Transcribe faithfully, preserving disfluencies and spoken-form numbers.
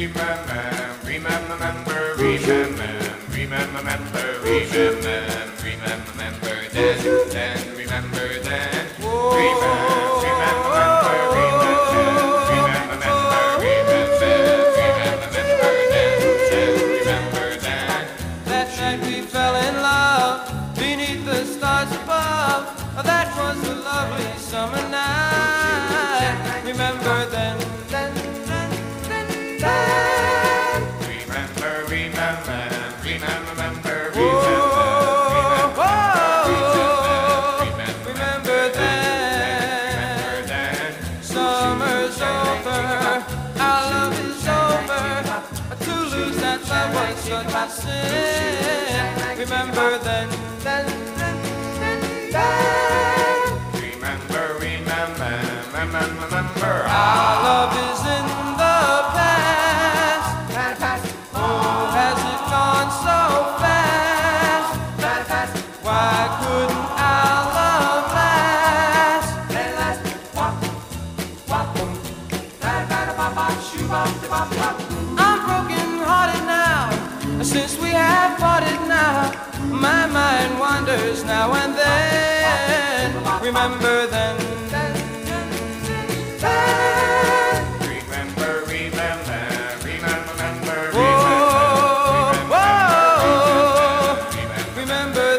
remember, remember, remember, remember, remember, remember, remember, remember, remember, then, then, remember, then, remember. Summer night, remember then, then, then, then, then. Remember, remember, remember, remember, remember, remember then. Summer's over, our love is over. To lose that love was such a sin. Remember then, then, then, then, then. Remember, remember, our love is in the past. Oh, has it gone so fast? Why couldn't our love last? I'm broken hearted now, since we have parted now. My mind wanders now and then. Remember then. Remember.